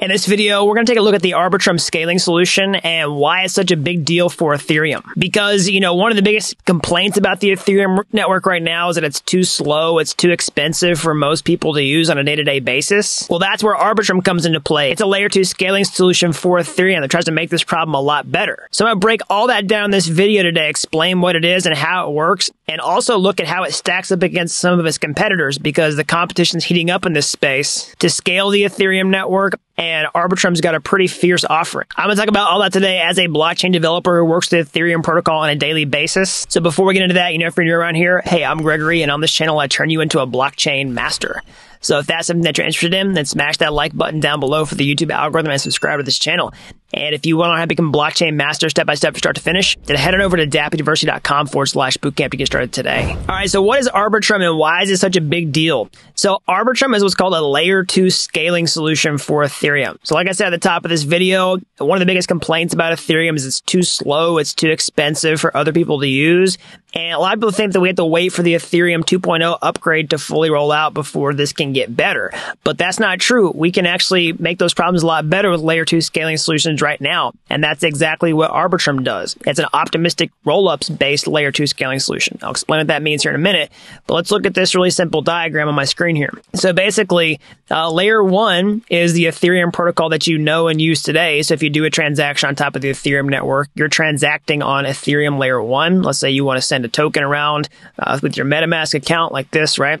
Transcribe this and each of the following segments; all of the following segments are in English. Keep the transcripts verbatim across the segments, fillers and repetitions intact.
In this video, we're going to take a look at the Arbitrum scaling solution and why it's such a big deal for Ethereum. Because, you know, one of the biggest complaints about the Ethereum network right now is that it's too slow, it's too expensive for most people to use on a day-to-day basis. Well, that's where Arbitrum comes into play. It's a layer two scaling solution for Ethereum that tries to make this problem a lot better. So I'm going to break all that down in this video today, explain what it is and how it works, and also look at how it stacks up against some of its competitors because the competition's heating up in this space to scale the Ethereum network. And Arbitrum's got a pretty fierce offering. I'm going to talk about all that today as a blockchain developer who works the Ethereum protocol on a daily basis. So before we get into that, you know, if you're new around here, hey, I'm Gregory, and on this channel, I turn you into a blockchain master. So if that's something that you're interested in, then smash that like button down below for the YouTube algorithm and subscribe to this channel. And if you want to how to become blockchain master step-by-step from start to finish, then head on over to dapp university dot com forward slash bootcamp to get started today. All right, so what is Arbitrum and why is it such a big deal? So Arbitrum is what's called a layer two scaling solution for Ethereum. So like I said at the top of this video, one of the biggest complaints about Ethereum is it's too slow, it's too expensive for other people to use. And a lot of people think that we have to wait for the Ethereum two point oh upgrade to fully roll out before this can get better. But that's not true. We can actually make those problems a lot better with layer two scaling solutions right now. And that's exactly what Arbitrum does. It's an optimistic rollups based layer two scaling solution. I'll explain what that means here in a minute. But let's look at this really simple diagram on my screen here. So basically, uh, layer one is the Ethereum protocol that you know and use today. So if you do a transaction on top of the Ethereum network, you're transacting on Ethereum layer one. Let's say you want to send a token around uh, with your MetaMask account like this, right?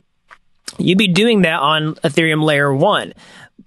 You'd be doing that on Ethereum layer one.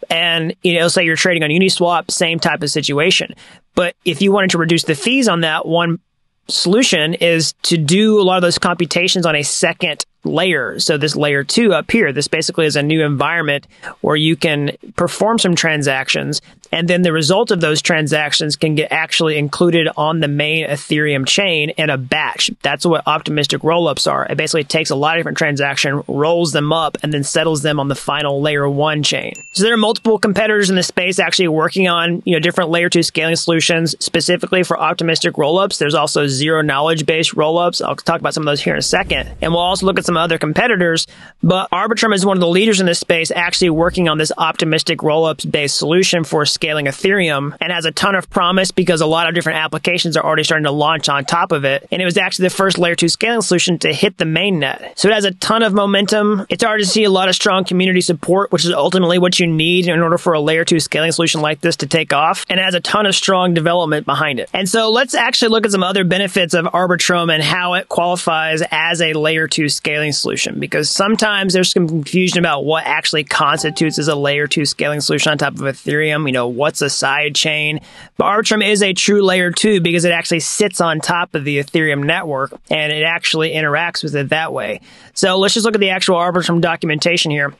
And, you know, say you're trading on Uniswap, same type of situation. But if you wanted to reduce the fees on that, one solution is to do a lot of those computations on a second layer. So this layer two up here, this basically is a new environment where you can perform some transactions, and then the result of those transactions can get actually included on the main Ethereum chain in a batch. That's what optimistic rollups are. It basically takes a lot of different transactions, rolls them up, and then settles them on the final layer one chain. So there are multiple competitors in the space actually working on, you know, different layer two scaling solutions specifically for optimistic rollups. There's also zero knowledge based rollups. I'll talk about some of those here in a second, and we'll also look at some other competitors, but Arbitrum is one of the leaders in this space actually working on this optimistic rollups based solution for scaling Ethereum, and has a ton of promise because a lot of different applications are already starting to launch on top of it. And it was actually the first layer two scaling solution to hit the mainnet. So it has a ton of momentum. It's hard to see a lot of strong community support, which is ultimately what you need in order for a layer two scaling solution like this to take off, and it has a ton of strong development behind it. And so let's actually look at some other benefits of Arbitrum and how it qualifies as a layer two scaling solution, because sometimes there's some confusion about what actually constitutes as a layer two scaling solution on top of Ethereum. You know, what's a side chain? But Arbitrum is a true layer two because it actually sits on top of the Ethereum network and it actually interacts with it that way. So let's just look at the actual Arbitrum documentation here.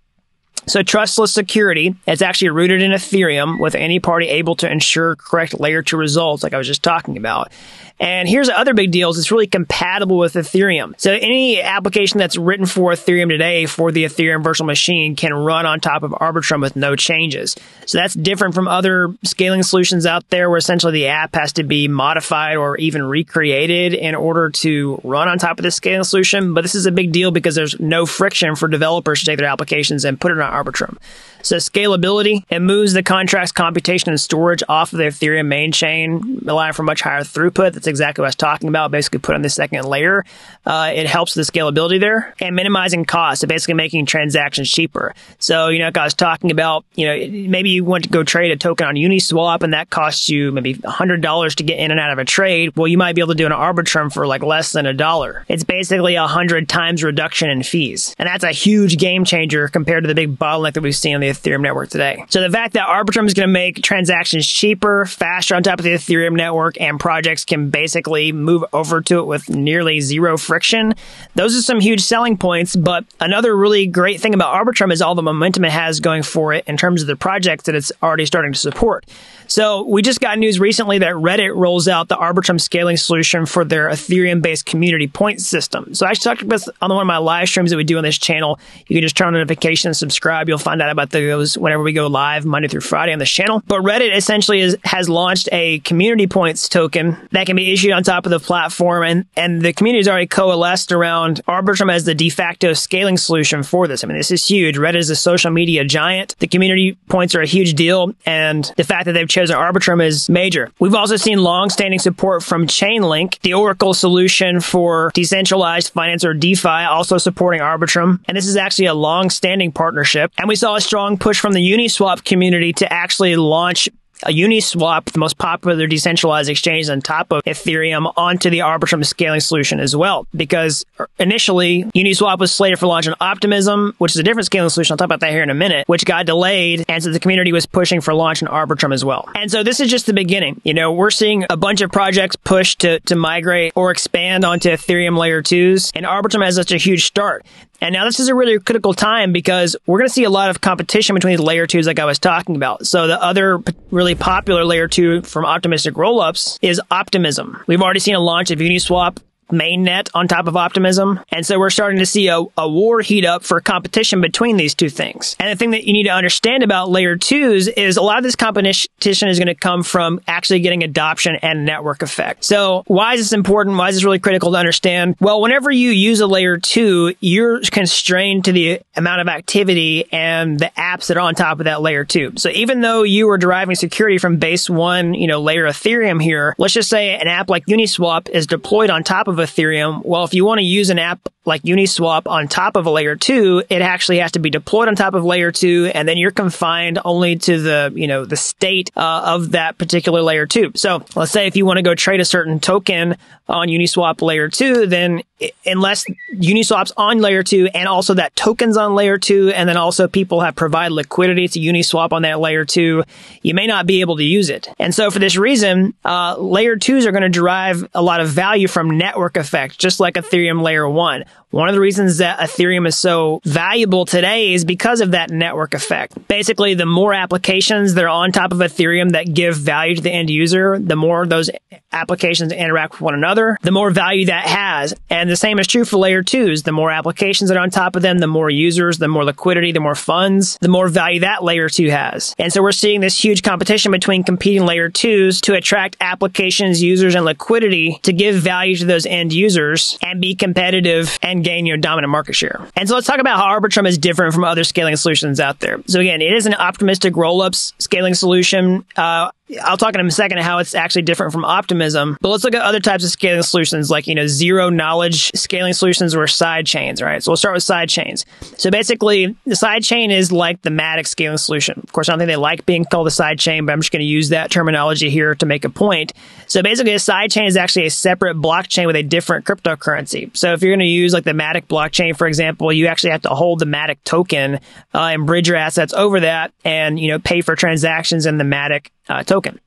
So trustless security, it's actually rooted in Ethereum with any party able to ensure correct layer two results like I was just talking about. And here's the other big deal is it's really compatible with Ethereum. So any application that's written for Ethereum today for the Ethereum virtual machine can run on top of Arbitrum with no changes. So that's different from other scaling solutions out there where essentially the app has to be modified or even recreated in order to run on top of this scaling solution. But this is a big deal because there's no friction for developers to take their applications and put it on Arbitrum. So scalability, it moves the contract's computation and storage off of the Ethereum main chain, allowing for much higher throughput. That's exactly what I was talking about, basically put on the second layer. Uh, it helps the scalability there. And minimizing costs, so basically making transactions cheaper. So, you know, like I was talking about, you know, maybe you want to go trade a token on Uniswap and that costs you maybe one hundred dollars to get in and out of a trade. Well, you might be able to do an Arbitrum for like less than a dollar. It's basically a hundred times reduction in fees. And that's a huge game changer compared to the big bottleneck that we've seen on the Ethereum network today. So the fact that Arbitrum is going to make transactions cheaper, faster on top of the Ethereum network, and projects can basically move over to it with nearly zero friction, those are some huge selling points. But another really great thing about Arbitrum is all the momentum it has going for it in terms of the projects that it's already starting to support. So we just got news recently that Reddit rolls out the Arbitrum scaling solution for their Ethereum-based community point system. So I actually talked about this on one of my live streams that we do on this channel. You can just turn on notifications and subscribe. You'll find out about the those whenever we go live Monday through Friday on this channel. But Reddit essentially is, has launched a community points token that can be issued on top of the platform, and, and the community has already coalesced around Arbitrum as the de facto scaling solution for this. I mean, this is huge. Reddit is a social media giant. The community points are a huge deal, and the fact that they've chosen Arbitrum is major. We've also seen long-standing support from Chainlink, the Oracle solution for decentralized finance or DeFi, also supporting Arbitrum. And this is actually a long-standing partnership. And we saw a strong push from the Uniswap community to actually launch a Uniswap, the most popular decentralized exchange on top of Ethereum, onto the Arbitrum scaling solution as well. Because initially, Uniswap was slated for launch on Optimism, which is a different scaling solution. I'll talk about that here in a minute, which got delayed. And so the community was pushing for launch on Arbitrum as well. And so this is just the beginning. You know, we're seeing a bunch of projects push to, to migrate or expand onto Ethereum layer twos. And Arbitrum has such a huge start. And now this is a really critical time because we're going to see a lot of competition between the layer twos like I was talking about. So the other really popular layer two from optimistic rollups is Optimism. We've already seen a launch of Uniswap mainnet on top of Optimism. And so we're starting to see a, a war heat up for competition between these two things. And the thing that you need to understand about layer twos is a lot of this competition is going to come from actually getting adoption and network effect. So why is this important? Why is this really critical to understand? Well, whenever you use a layer two, you're constrained to the amount of activity and the apps that are on top of that layer two. So even though you are deriving security from base one, you know, layer Ethereum here, let's just say an app like Uniswap is deployed on top of Ethereum. Well, if you want to use an app like Uniswap on top of a layer two, it actually has to be deployed on top of layer two, and then you're confined only to the, you know, the state uh, of that particular layer two. So let's say if you want to go trade a certain token on Uniswap layer two, then unless Uniswap's on layer two and also that token's on layer two, and then also people have provided liquidity to Uniswap on that layer two, you may not be able to use it. And so for this reason, uh, layer twos are going to derive a lot of value from network effect, just like Ethereum layer one. One of the reasons that Ethereum is so valuable today is because of that network effect. Basically, the more applications that are on top of Ethereum that give value to the end user, the more those applications interact with one another, the more value that has. And the same is true for layer twos. The more applications that are on top of them, the more users, the more liquidity, the more funds, the more value that layer two has. And so we're seeing this huge competition between competing layer twos to attract applications, users, and liquidity to give value to those end users and be competitive and gain your dominant market share. And so let's talk about how Arbitrum is different from other scaling solutions out there. So again, it is an optimistic rollups scaling solution. Uh, I'll talk in a second how it's actually different from Optimism, but let's look at other types of scaling solutions like, you know, zero knowledge scaling solutions or side chains, right? So we'll start with side chains. So basically, the side chain is like the Matic scaling solution. Of course, I don't think they like being called a side chain, but I'm just going to use that terminology here to make a point. So basically, a side chain is actually a separate blockchain with a different cryptocurrency. So if you're going to use like the Matic blockchain, for example, you actually have to hold the Matic token uh, and bridge your assets over that and, you know, pay for transactions in the Matic Uh, token.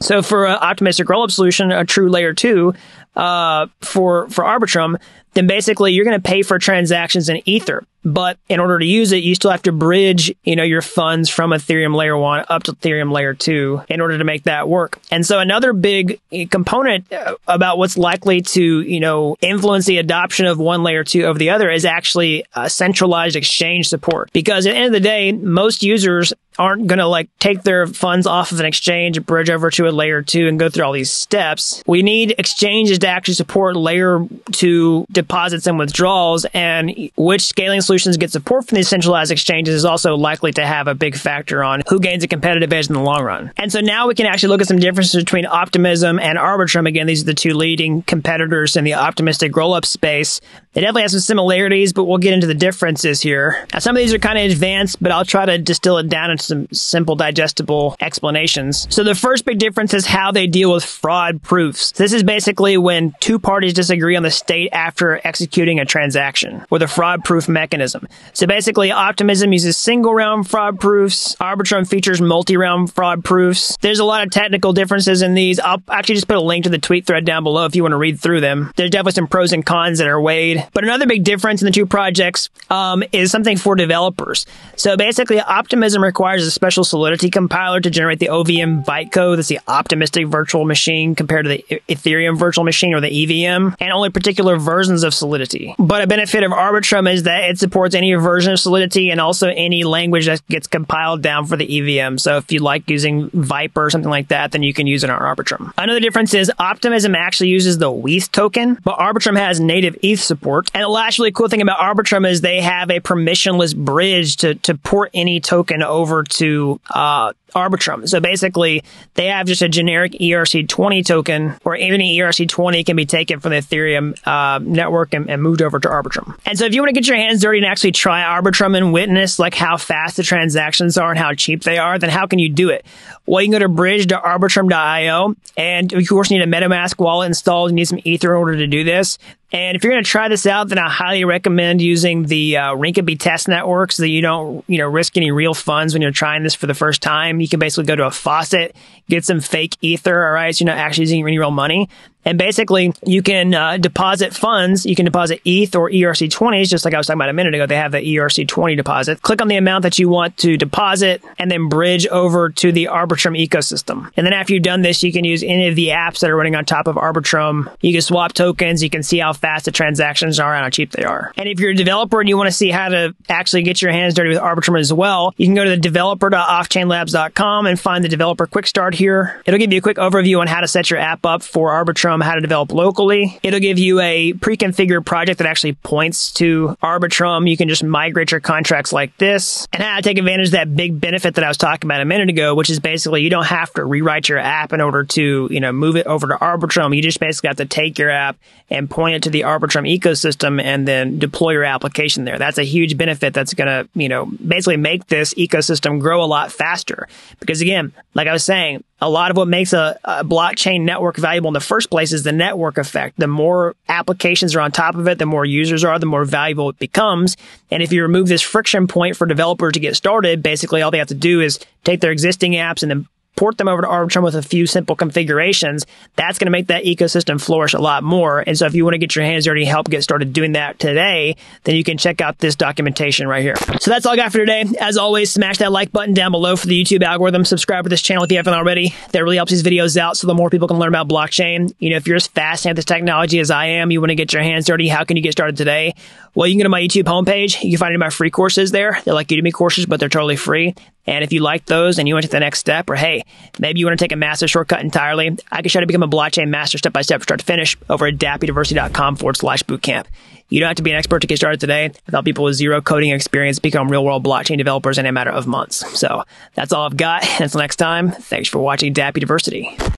So for an optimistic rollup solution, a true layer two uh, for, for Arbitrum, then basically you're going to pay for transactions in Ether. But in order to use it, you still have to bridge, you know, your funds from Ethereum layer one up to Ethereum layer two in order to make that work. And so another big component about what's likely to, you know, influence the adoption of one layer two over the other is actually uh, centralized exchange support. Because at the end of the day, most users aren't going to like take their funds off of an exchange, bridge over to a layer two and go through all these steps. We need exchanges to actually support layer two deposits and withdrawals, and which scaling solutions get support from these centralized exchanges is also likely to have a big factor on who gains a competitive edge in the long run. And so now we can actually look at some differences between Optimism and Arbitrum. Again, these are the two leading competitors in the optimistic rollup space. They definitely have some similarities, but we'll get into the differences here. Now, some of these are kind of advanced, but I'll try to distill it down into some simple, digestible explanations. So the first big difference is how they deal with fraud proofs. This is basically when two parties disagree on the state after executing a transaction, with a fraud proof mechanism. So basically, Optimism uses single-round fraud proofs. Arbitrum features multi-round fraud proofs. There's a lot of technical differences in these. I'll actually just put a link to the tweet thread down below if you want to read through them. There's definitely some pros and cons that are weighed. But another big difference in the two projects um, is something for developers. So basically, Optimism requires a special Solidity compiler to generate the O V M bytecode. That's the optimistic virtual machine compared to the Ethereum virtual machine or the E V M, and only particular versions of Solidity. But a benefit of Arbitrum is that it supports any version of Solidity and also any language that gets compiled down for the E V M. So if you like using Vyper or something like that, then you can use it on Arbitrum. Another difference is Optimism actually uses the W E T H token, but Arbitrum has native E T H support. And the last really cool thing about Arbitrum is they have a permissionless bridge to, to port any token over to uh, Arbitrum. So basically, they have just a generic E R C twenty token, or even an E R C twenty can be taken from the Ethereum uh, network and, and moved over to Arbitrum. And so if you want to get your hands dirty and actually try Arbitrum and witness like how fast the transactions are and how cheap they are, then how can you do it? Well, you can go to bridge dot arbitrum dot i o, and of course you need a MetaMask wallet installed. You need some Ether in order to do this. And if you're going to try this out, then I highly recommend using the uh, Rinkeby test network so that you don't, you know, risk any real funds when you're trying this for the first time. You can basically go to a faucet, get some fake ether, all right, so you're not actually using any real money. And basically, you can uh, deposit funds. You can deposit E T H or E R C twenties, just like I was talking about a minute ago. They have the E R C twenty deposit. Click on the amount that you want to deposit and then bridge over to the Arbitrum ecosystem. And then after you've done this, you can use any of the apps that are running on top of Arbitrum. You can swap tokens. You can see how fast the transactions are and how cheap they are. And if you're a developer and you want to see how to actually get your hands dirty with Arbitrum as well, you can go to the developer dot off chain labs dot com and find the developer quick start here. It'll give you a quick overview on how to set your app up for Arbitrum, how to develop locally. It'll give you a pre-configured project that actually points to Arbitrum. You can just migrate your contracts like this, and how to take advantage of that big benefit that I was talking about a minute ago, which is basically you don't have to rewrite your app in order to, you know, move it over to Arbitrum. You just basically have to take your app and point it to the Arbitrum ecosystem and then deploy your application there. That's a huge benefit that's going to, you know, basically make this ecosystem grow a lot faster. Because again, like I was saying, a lot of what makes a, a blockchain network valuable in the first place is the network effect. The more applications are on top of it, the more users are, the more valuable it becomes. And if you remove this friction point for developers to get started, basically all they have to do is take their existing apps and then port them over to Arbitrum with a few simple configurations. That's going to make that ecosystem flourish a lot more. And so if you want to get your hands dirty and help get started doing that today, then you can check out this documentation right here. So that's all I got for today. As always, smash that like button down below for the YouTube algorithm. Subscribe to this channel if you haven't already. That really helps these videos out so the more people can learn about blockchain. You know, if you're as fascinated with this technology as I am, you want to get your hands dirty, how can you get started today? Well, you can go to my YouTube homepage. You can find any of my free courses there. They're like Udemy courses, but they're totally free. And if you like those and you want to take the next step, or hey, maybe you want to take a master shortcut entirely, I can show you how to become a blockchain master step-by-step, start to finish over at dapp university dot com forward slash bootcamp. You don't have to be an expert to get started today. I've helped people with zero coding experience become real-world blockchain developers in a matter of months. So that's all I've got. Until next time, thanks for watching Dapp University.